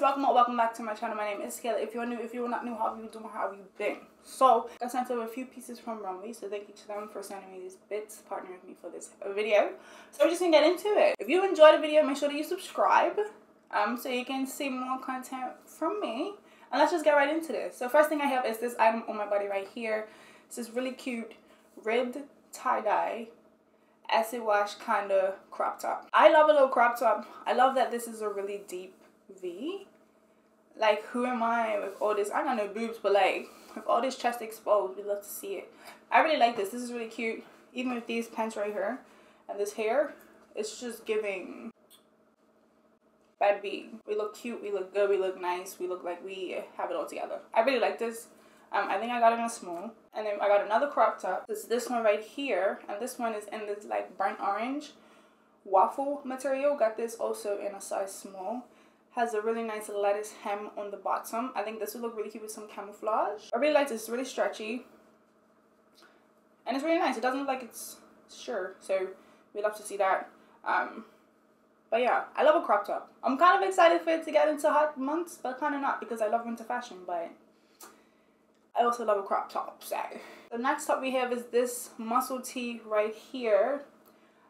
guys, welcome back to my channel. My name is Kaela. If you're new, if you're not new, how have you doing? How have you been? So I sent over a few pieces from Romwe, so thank you to them for sending me these bits, partnering with me for this video. So we're just gonna get into it. If you enjoyed the video, make sure that you subscribe so you can see more content from me, and let's just get right into this. So first thing I have is this item on my body right here. This is really cute ribbed tie-dye acid wash kind of crop top. I love a little crop top. I love that this is a really deep V. Like, who am I with all this? I got no boobs, but like with all this chest exposed, we love to see it. I really like this. This is really cute. Even with these pants right here and this hair, it's just giving bad B. We look cute, we look good, we look nice, we look like we have it all together. I really like this. I think I got it in a small. And then I got another crop top. It's this one right here. And this one is in this like burnt orange waffle material. Got this also in a size small. Has a really nice lettuce hem on the bottom. I think this would look really cute with some camouflage. I really like this. It's really stretchy. And it's really nice. It doesn't look like it's sure. So we love to see that. But yeah, I love a crop top. I'm kind of excited for it to get into hot months, but kind of not because I love winter fashion. But I also love a crop top, so. The next top we have is this muscle tee right here.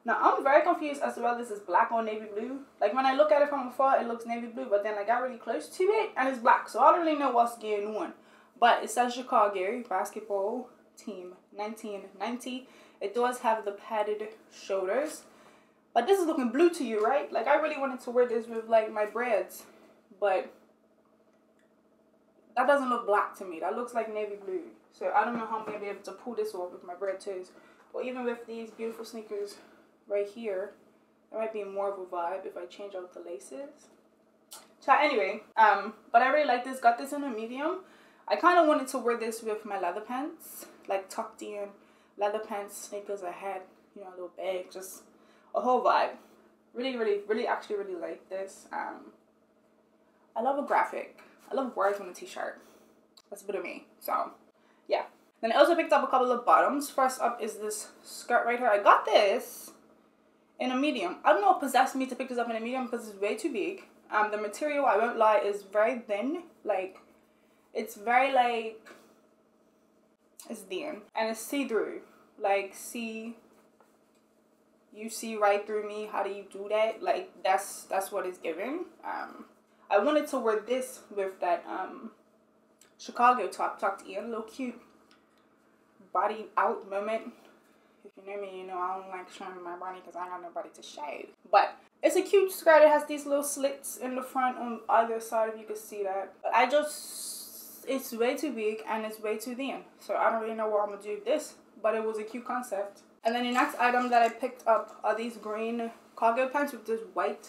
Now, I'm very confused as to whether this is black or navy blue. Like, when I look at it from afar, it looks navy blue, but then I got really close to it, and it's black, so I don't really know what's going on. But it says Chicago basketball team, 1990. It does have the padded shoulders. But this is looking blue to you, right? Like, I really wanted to wear this with, like, my braids, but that doesn't look black to me. That looks like navy blue. So I don't know how I'm going to be able to pull this off with my bread toes. Or even with these beautiful sneakers right here. There might be more of a vibe if I change out the laces. So anyway, but I really like this. Got this in a medium. I kind of wanted to wear this with my leather pants. Like tucked in leather pants, sneakers I had. You know, a little bag. Just a whole vibe. Really, really, really actually really like this. I love a graphic. I love words on a t-shirt. That's a bit of me. So, yeah. Then I also picked up a couple of bottoms. First up is this skirt right here. I got this in a medium. I don't know what possessed me to pick this up in a medium because it's way too big. The material, I won't lie, is very thin. Like, it's very, like, it's thin. And it's see-through. Like, see, you see right through me. How do you do that? Like, that's what it's giving. I wanted to wear this with that Chicago top tucked in, a little cute body out moment. If you know me, you know I don't like showing my body because I got nobody to show. But it's a cute skirt. It has these little slits in the front on either side, if you can see that. But I just, it's way too big and it's way too thin. So I don't really know what I'm going to do with this, but it was a cute concept. And then the next item that I picked up are these green cargo pants with this white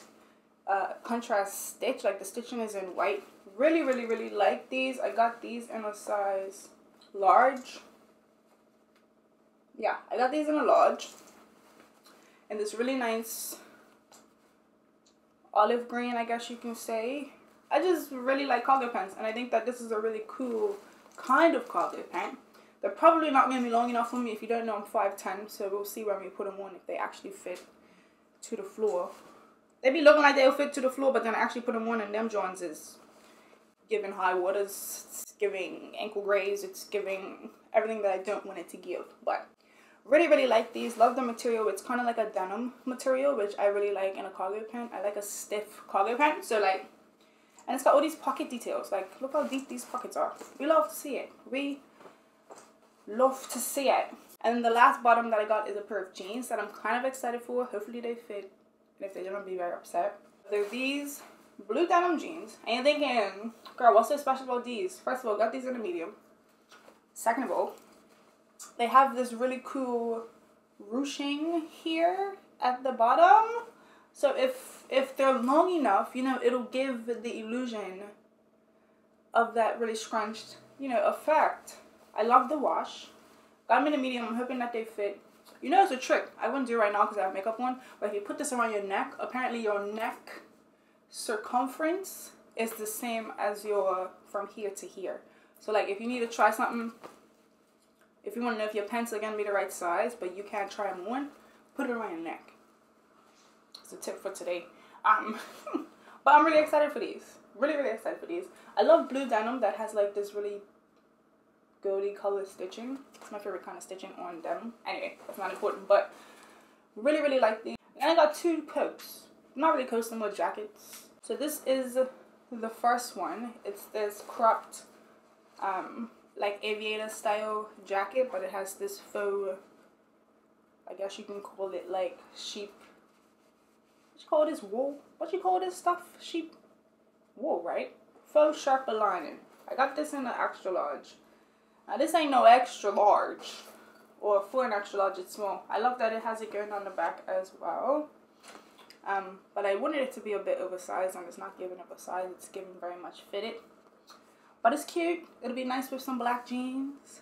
contrast stitch. Like the stitching is in white. Really, really, really like these. I got these in a size large. Yeah, I got these in a large. And this really nice olive green, I guess you can say. I just really like cargo pants, and I think that this is a really cool kind of cargo pant. They're probably not going to be long enough for me. If you don't know, I'm 5'10", so we'll see when we put them on if they actually fit to the floor. They be looking like they'll fit to the floor, but then I actually put them on, and them Johns is giving high waters, it's giving ankle grays, it's giving everything that I don't want it to give. But really, really like these. Love the material. It's kind of like a denim material, which I really like in a cargo pant. I like a stiff cargo pant. So like, and it's got all these pocket details. Like, look how deep these pockets are. We love to see it. We love to see it. And the last bottom that I got is a pair of jeans that I'm kind of excited for. Hopefully they fit. If they don't, be very upset. They're these blue denim jeans. And you're thinking, girl, what's so special about these? First of all, got these in a medium. Second of all, they have this really cool ruching here at the bottom. So if they're long enough, you know, it'll give the illusion of that really scrunched, you know, effect. I love the wash. Got them in a medium. I'm hoping that they fit. You know, it's a trick. I wouldn't do it right now because I have makeup on. But if you put this around your neck, apparently your neck circumference is the same as your from here to here. So, like, if you need to try something, if you want to know if your pants are going to be the right size, but you can't try them on, put it around your neck. It's a tip for today. But I'm really excited for these. really, really excited for these. I love blue denim that has like this really goldy color stitching. It's my favorite kind of stitching on denim. Anyway, that's not important, but really, really like these. And I got two coats. Not really coats, they're more jackets. So this is the first one. It's this cropped, like aviator style jacket, but it has this faux, I guess you can call it like sheep. What you call this wool? What you call this stuff? Sheep wool, right? Faux sherpa lining. I got this in an extra large. Now this ain't no extra large, or for an extra large it's small. I love that it has it going on the back as well. But I wanted it to be a bit oversized, and it's not giving oversized. It's giving very much fitted. But it's cute. It'll be nice with some black jeans,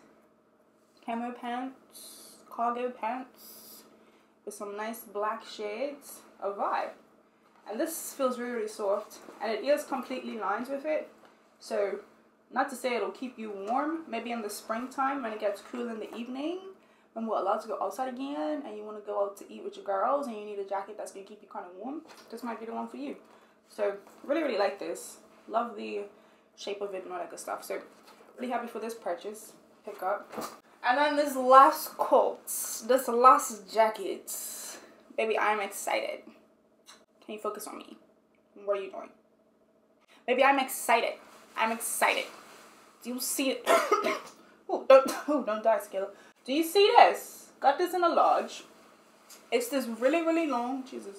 camo pants, cargo pants, with some nice black shades. A vibe. And this feels really, really soft, and it is completely lined with it. So, not to say it'll keep you warm. Maybe in the springtime when it gets cool in the evening, when we're allowed to go outside again, and you want to go out to eat with your girls, and you need a jacket that's going to keep you kind of warm. This might be the one for you. So, really, really like this. Love the shape of it and all that good stuff. So, really happy for this purchase. Pick up. And then this last coat, this last jacket. Baby, I'm excited. Can you focus on me? What are you doing? Baby, I'm excited. I'm excited. Do you see it? oh, don't die, Kaela. Do you see this? Got this in a large. It's this really, really long. Jesus.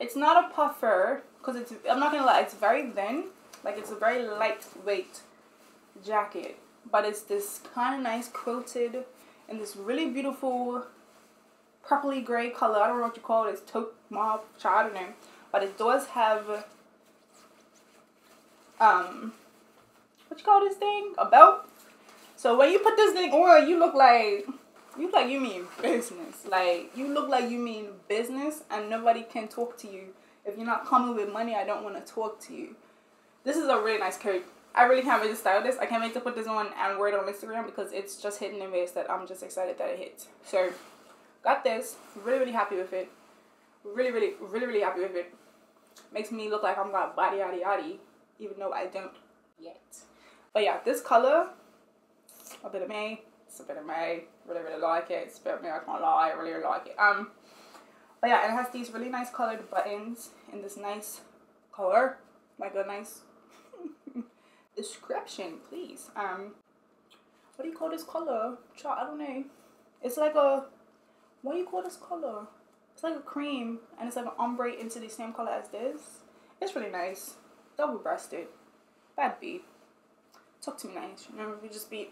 It's not a puffer, because it's, I'm not gonna lie, it's very thin. Like, it's a very lightweight jacket, but it's this kind of nice quilted and this really beautiful purpley gray color. I don't know what you call it. It's taupe, mauve, I don't know. But it does have, what you call this thing? A belt. So when you put this thing on, you look like you mean business. Like, you look like you mean business, and nobody can talk to you. If you're not coming with money, I don't want to talk to you. This is a really nice coat. I really can't wait to style this. I can't wait to put this on and wear it on Instagram, because it's just hitting in ways that I'm just excited that it hits. So, got this. Really, really happy with it. Really happy with it. Makes me look like I'm got body yaddy yaddy, even though I don't yet. But yeah, this color, a bit of me. It's a bit of me. Really like it. It's a bit of me, I can't lie. I really like it. But yeah, it has these really nice colored buttons in this nice color. Like a nice description, please. What do you call this color? I don't know. It's like a, what do you call this color? It's like a cream, and it's like an ombre into the same color as this. It's really nice. Double-breasted. Bad B. Talk to me nice. You know, we just be.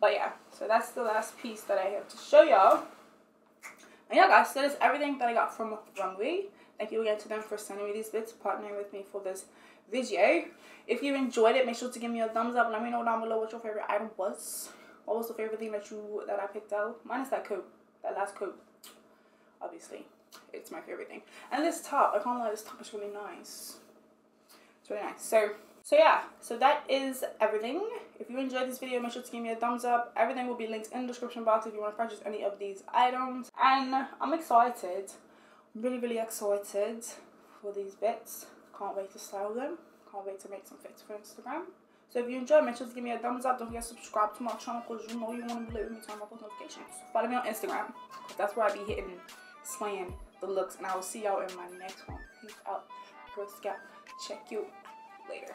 But yeah, so that's the last piece that I have to show y'all. And yeah, guys, so that is everything that I got from Romwe. Thank you again to them for sending me these bits, partnering with me for this video. If you enjoyed it, make sure to give me a thumbs up. Let me know down below what your favorite item was. What was the favorite thing that I picked out? Minus that coat. That last coat, obviously, it's my favorite thing. And this top, I can't lie, this top is really nice. It's really nice. So yeah, so that is everything. If you enjoyed this video, make sure to give me a thumbs up. Everything will be linked in the description box if you want to purchase any of these items. And I'm excited, really excited for these bits. Can't wait to style them. Can't wait to make some fits for Instagram. So if you enjoyed, make sure to give me a thumbs up. Don't forget to subscribe to my channel, because you know you want to be lit with me, turn on my post notifications. Follow me on Instagram, because that's where I be hitting, slaying the looks. And I will see y'all in my next one. Peace out. Girl Scout. Check you later.